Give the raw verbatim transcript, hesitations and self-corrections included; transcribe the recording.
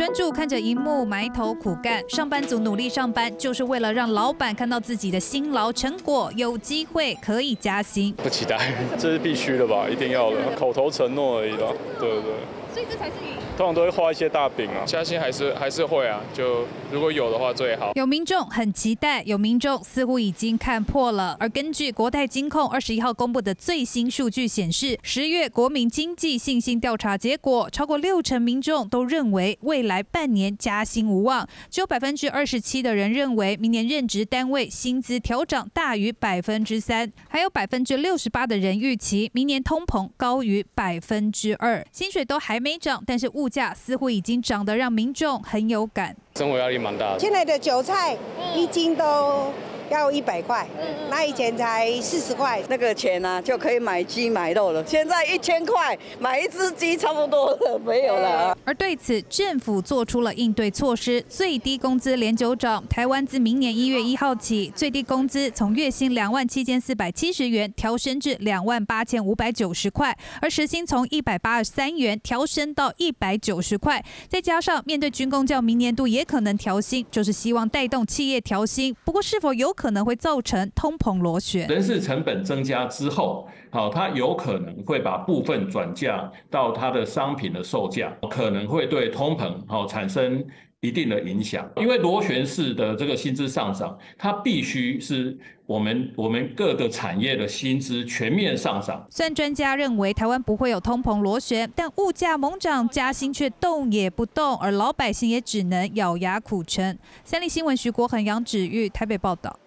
专注看着荧幕，埋头苦干。上班族努力上班，就是为了让老板看到自己的辛劳成果，有机会可以加薪。不期待，这是必须的吧？一定要的，口头承诺而已啦。对对对。所以这才是原因。 通常都会画一些大饼啊，加薪还是还是会啊，就如果有的话最好。有民众很期待，有民众似乎已经看破了。而根据国泰金控二十一号公布的最新数据显示，十月国民经济信心调查结果，超过六成民众都认为未来半年加薪无望，只有百分之二十七的人认为明年任职单位薪资调涨大于百分之三，还有百分之六十八的人预期明年通膨高于百分之二，薪水都还没涨，但是物 物价似乎已经涨得让民众很有感，生活压力蛮大的。现在的韭菜一斤都要一百块，那以前才四十块。那个钱呢、啊、就可以买鸡买肉了，现在一千块买一只鸡差不多了，没有了、啊。而对此，政府做出了应对措施，最低工资连九涨。台湾自明年一月一号起，最低工资从月薪两万七千四百七十元调升至两万八千五百九十块，而时薪从一百八十三元调升到一百。 九十块，再加上面对军工教明年度也可能调薪，就是希望带动企业调薪。不过，是否有可能会造成通膨螺旋？人事成本增加之后，好，它有可能会把部分转嫁到它的商品的售价，可能会对通膨好产生一定的影响。因为螺旋式的这个薪资上涨，它必须是。 我们我们各个产业的薪资全面上涨。虽然专家认为台湾不会有通膨螺旋，但物价猛涨，加薪却动也不动，而老百姓也只能咬牙苦撑。三立新闻徐国恒、杨芷玉台北报道。